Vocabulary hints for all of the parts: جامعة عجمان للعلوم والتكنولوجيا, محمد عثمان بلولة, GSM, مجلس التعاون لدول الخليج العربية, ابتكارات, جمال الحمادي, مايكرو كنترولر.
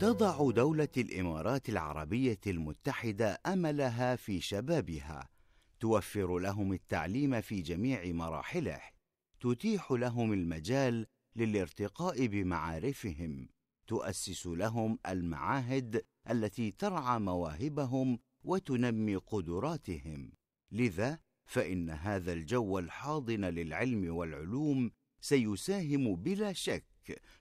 تضع دولة الإمارات العربية المتحدة أملها في شبابها، توفر لهم التعليم في جميع مراحله، تتيح لهم المجال للارتقاء بمعارفهم، تؤسس لهم المعاهد التي ترعى مواهبهم وتنمي قدراتهم. لذا فإن هذا الجو الحاضن للعلم والعلوم سيساهم بلا شك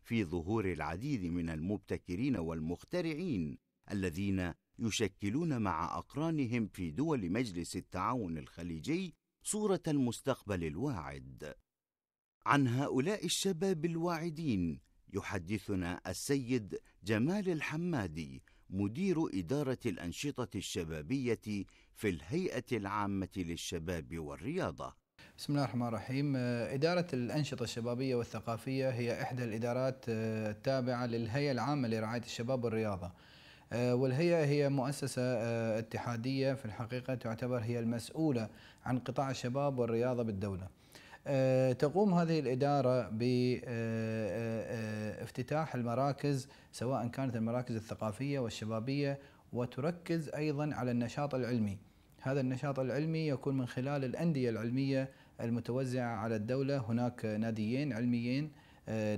في ظهور العديد من المبتكرين والمخترعين الذين يشكلون مع أقرانهم في دول مجلس التعاون الخليجي صورة المستقبل الواعد. عن هؤلاء الشباب الواعدين يحدثنا السيد جمال الحمادي، مدير إدارة الأنشطة الشبابية في الهيئة العامة للشباب والرياضة. بسم الله الرحمن الرحيم. إدارة الأنشطة الشبابية والثقافية هي إحدى الإدارات التابعة للهيئة العامة لرعاية الشباب والرياضة، والهيئة هي مؤسسة اتحادية في الحقيقة تعتبر هي المسؤولة عن قطاع الشباب والرياضة بالدولة. تقوم هذه الإدارة بافتتاح المراكز، سواء كانت المراكز الثقافية والشبابية، وتركز أيضا على النشاط العلمي. هذا النشاط العلمي يكون من خلال الأندية العلمية المتوزعة على الدولة. هناك ناديين علميين،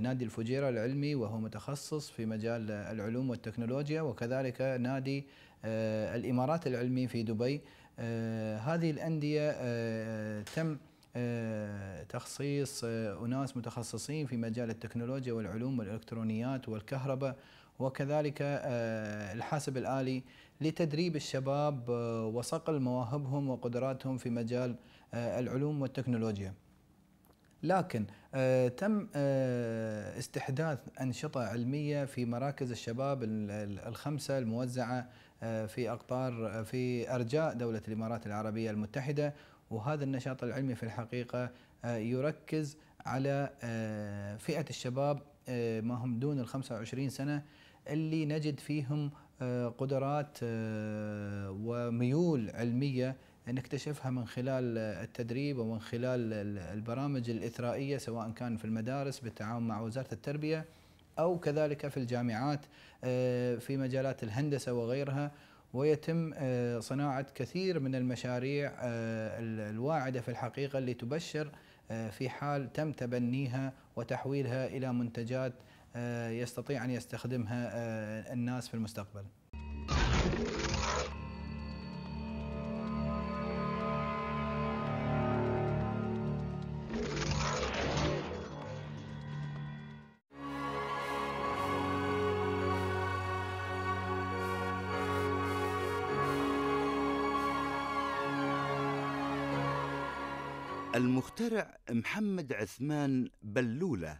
نادي الفجيرة العلمي وهو متخصص في مجال العلوم والتكنولوجيا، وكذلك نادي الإمارات العلمي في دبي. هذه الأندية تم تخصيص أناس متخصصين في مجال التكنولوجيا والعلوم والإلكترونيات والكهرباء وكذلك الحاسب الآلي لتدريب الشباب وصقل مواهبهم وقدراتهم في مجال العلوم والتكنولوجيا. لكن تم استحداث أنشطة علمية في مراكز الشباب الخمسة الموزعة في أرجاء دولة الإمارات العربية المتحدة، وهذا النشاط العلمي في الحقيقة يركز على فئة الشباب ما هم دون ال 25 سنة اللي نجد فيهم قدرات وميول علمية نكتشفها من خلال التدريب ومن خلال البرامج الإثرائية، سواء كان في المدارس بالتعاون مع وزارة التربية أو كذلك في الجامعات في مجالات الهندسة وغيرها. ويتم صناعة كثير من المشاريع الواعدة في الحقيقة اللي تبشر في حال تم تبنيها وتحويلها إلى منتجات يستطيع أن يستخدمها الناس في المستقبل. المخترع محمد عثمان بلولة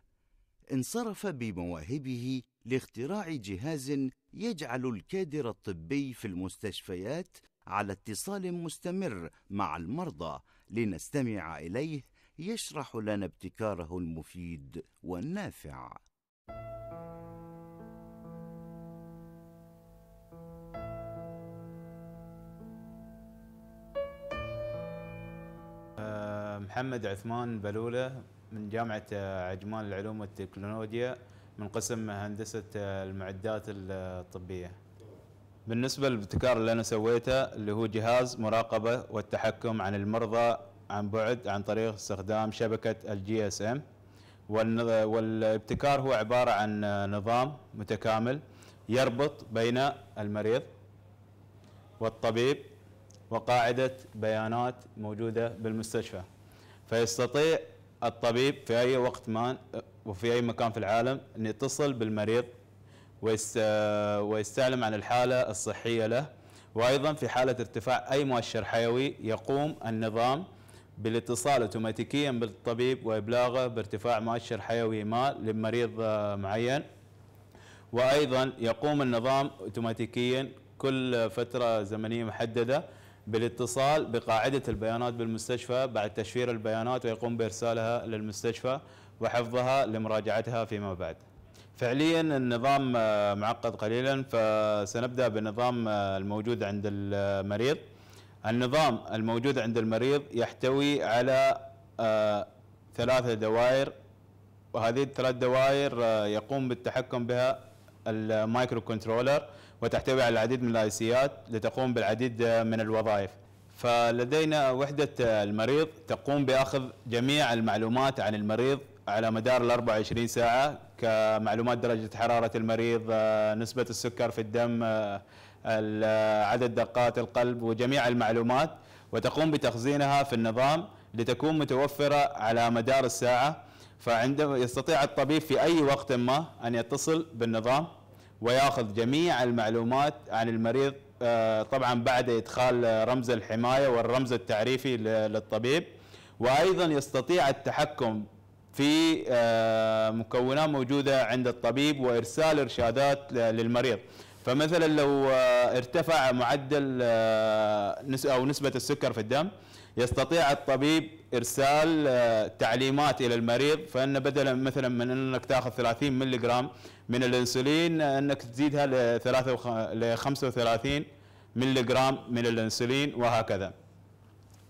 انصرف بمواهبه لاختراع جهاز يجعل الكادر الطبي في المستشفيات على اتصال مستمر مع المرضى لنستمع إليه يشرح لنا ابتكاره المفيد والنافع. محمد عثمان بلولة من جامعة عجمان للعلوم والتكنولوجيا من قسم هندسة المعدات الطبية. بالنسبة للابتكار اللي أنا سويته اللي هو جهاز مراقبة والتحكم عن المرضى عن بعد عن طريق استخدام شبكة GSM. والابتكار هو عبارة عن نظام متكامل يربط بين المريض والطبيب وقاعدة بيانات موجودة بالمستشفى، فيستطيع الطبيب في أي وقت ما وفي أي مكان في العالم أن يتصل بالمريض ويستعلم عن الحالة الصحية له، وأيضا في حالة ارتفاع أي مؤشر حيوي يقوم النظام بالاتصال اوتوماتيكيا بالطبيب وإبلاغه بارتفاع مؤشر حيوي ما لمريض معين، وأيضا يقوم النظام اوتوماتيكيا كل فترة زمنية محددة بالاتصال بقاعدة البيانات بالمستشفى بعد تشفير البيانات ويقوم بإرسالها للمستشفى وحفظها لمراجعتها فيما بعد. فعليا النظام معقد قليلا، فسنبدأ بالنظام الموجود عند المريض. النظام الموجود عند المريض يحتوي على 3 دوائر، وهذه ال3 دوائر يقوم بالتحكم بها المايكرو كنترولر، وتحتوي على العديد من الايسيات لتقوم بالعديد من الوظائف. فلدينا وحدة المريض تقوم بأخذ جميع المعلومات عن المريض على مدار 24 ساعة، كمعلومات درجة حرارة المريض، نسبة السكر في الدم، عدد دقات القلب، وجميع المعلومات، وتقوم بتخزينها في النظام لتكون متوفرة على مدار الساعة. فعندما يستطيع الطبيب في أي وقت ما أن يتصل بالنظام ويأخذ جميع المعلومات عن المريض، طبعا بعد إدخال رمز الحماية والرمز التعريفي للطبيب. وأيضا يستطيع التحكم في مكونات موجودة عند الطبيب وإرسال إرشادات للمريض. فمثلا لو ارتفع معدل أو نسبة السكر في الدم، يستطيع الطبيب إرسال تعليمات إلى المريض، فإن بدلا مثلا من أنك تأخذ 30 ملغرام من الأنسولين أنك تزيدها ل 35 ملغرام من الأنسولين وهكذا.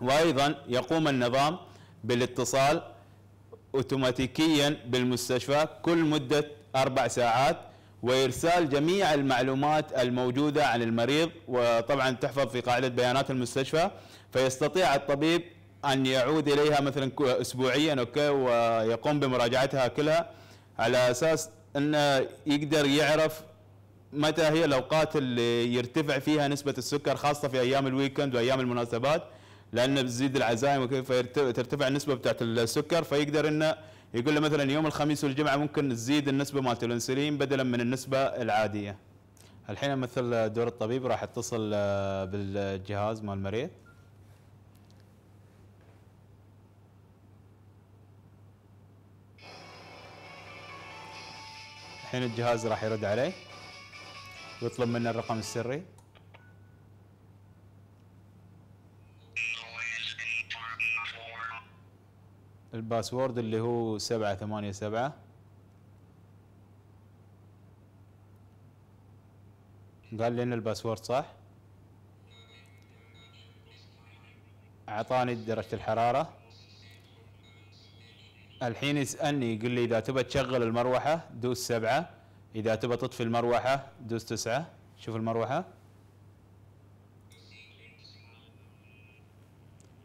وأيضا يقوم النظام بالاتصال اوتوماتيكيا بالمستشفى كل مدة 4 ساعات وإرسال جميع المعلومات الموجودة عن المريض، وطبعا تحفظ في قاعدة بيانات المستشفى، فيستطيع الطبيب أن يعود إليها مثلا أسبوعيا ويقوم بمراجعتها كلها على أساس أنه يقدر يعرف متى هي الأوقات اللي يرتفع فيها نسبة السكر، خاصة في أيام الويكند وأيام المناسبات، لأنه بتزيد العزائم وكيف ترتفع النسبة بتاعت السكر، فيقدر أنه يقول له مثلا يوم الخميس والجمعة ممكن تزيد النسبة مالت الأنسولين بدلا من النسبة العادية. الحين أمثل دور الطبيب، راح اتصل بالجهاز مال المريض. الحين الجهاز راح يرد عليه ويطلب منه الرقم السري. الباسورد اللي هو 787. قال لي ان الباسورد صح. اعطاني درجة الحرارة. الحين يسألني يقول لي اذا تبى تشغل المروحة دوس 7، اذا تبى تطفي المروحة دوس 9. شوف المروحة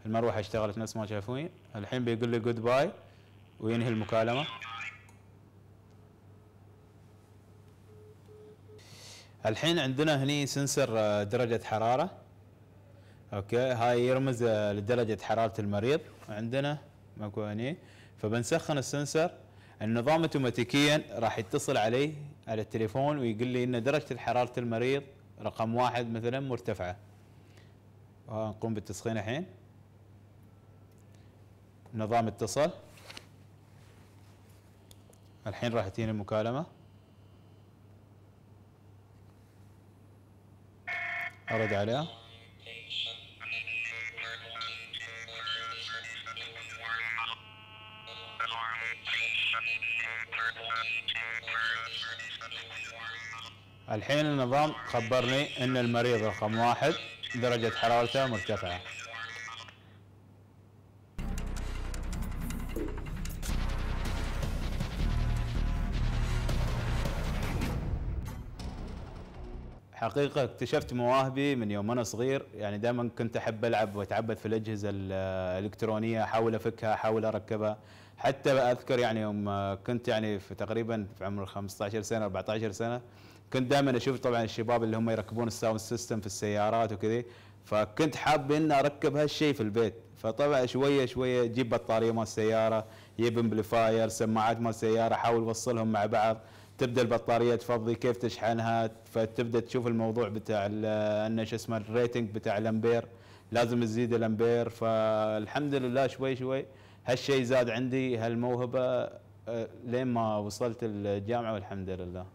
اشتغلت نفس ما شافوين. الحين بيقول لي جود باي وينهي المكالمة. الحين عندنا هني سنسر درجة حرارة، اوكي، هاي يرمز لدرجة حرارة المريض عندنا ماكو هني. فبنسخن السنسر، النظام اوتوماتيكيا راح يتصل علي على التليفون ويقول لي ان درجة حرارة المريض رقم 1 مثلا مرتفعة. نقوم بالتسخين الحين. نظام اتصل. الحين راح تجيني المكالمة. أرد عليها. الحين النظام خبرني إن المريض رقم 1 درجة حرارته مرتفعة. حقيقة اكتشفت مواهبي من يوم أنا صغير، يعني دائما كنت أحب ألعب وأتعبد في الأجهزة الإلكترونية، أحاول أفكها أحاول أركبها. حتى أذكر يعني يوم كنت يعني في تقريبا في عمر 15 سنة 14 سنة كنت دائما أشوف طبعا الشباب اللي هم يركبون الساوند سيستم في السيارات وكذا، فكنت حاب إن أركب هالشيء في البيت. فطبعا شوية شوية جيب بطارية مال السيارة، جيب امبليفاير، سماعات مال السيارة، أحاول أوصلهم مع بعض، تبدا البطاريه تفضي كيف تشحنها، فتبدا تشوف الموضوع بتاع ان شو اسمه الريتنج بتاع الامبير، لازم تزيد الامبير. فالحمد لله شوي شوي هالشيء زاد عندي هالموهبه لين ما وصلت الجامعه والحمد لله.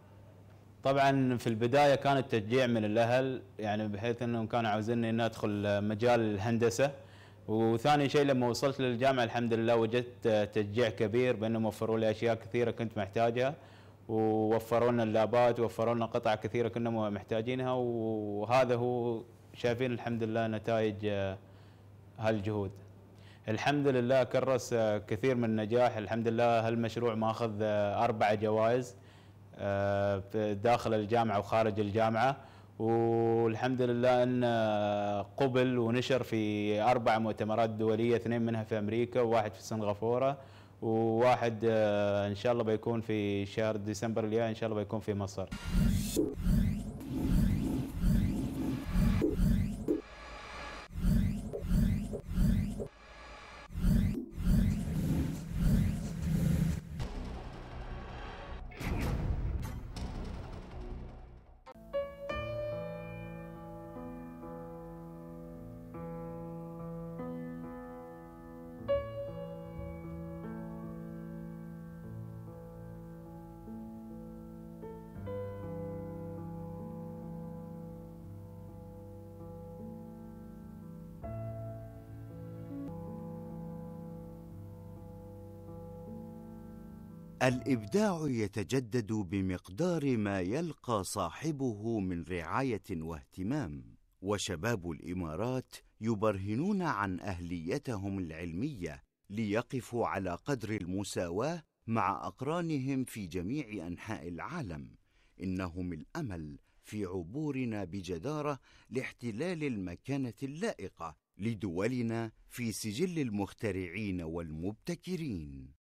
طبعا في البدايه كان التشجيع من الاهل، يعني بحيث انهم كانوا عاوزيني ان ادخل مجال الهندسه. وثاني شيء لما وصلت للجامعه الحمد لله وجدت تشجيع كبير بانهم وفروا لي اشياء كثيره كنت محتاجها، ووفروا لنا اللابات ووفروا لنا قطع كثيره كنا محتاجينها، وهذا هو شايفين الحمد لله نتائج هالجهود. الحمد لله كرس كثير من النجاح، الحمد لله هالمشروع ماخذ 4 جوائز داخل الجامعه وخارج الجامعه، والحمد لله ان قبل ونشر في 4 مؤتمرات دوليه، 2 منها في امريكا وواحد في سنغافوره، وواحد إن شاء الله بيكون في شهر ديسمبر الجاي إن شاء الله بيكون في مصر. الإبداع يتجدد بمقدار ما يلقى صاحبه من رعاية واهتمام، وشباب الإمارات يبرهنون عن أهليتهم العلمية ليقفوا على قدر المساواة مع أقرانهم في جميع أنحاء العالم. إنهم الأمل في عبورنا بجدارة لاحتلال المكانة اللائقة لدولنا في سجل المخترعين والمبتكرين.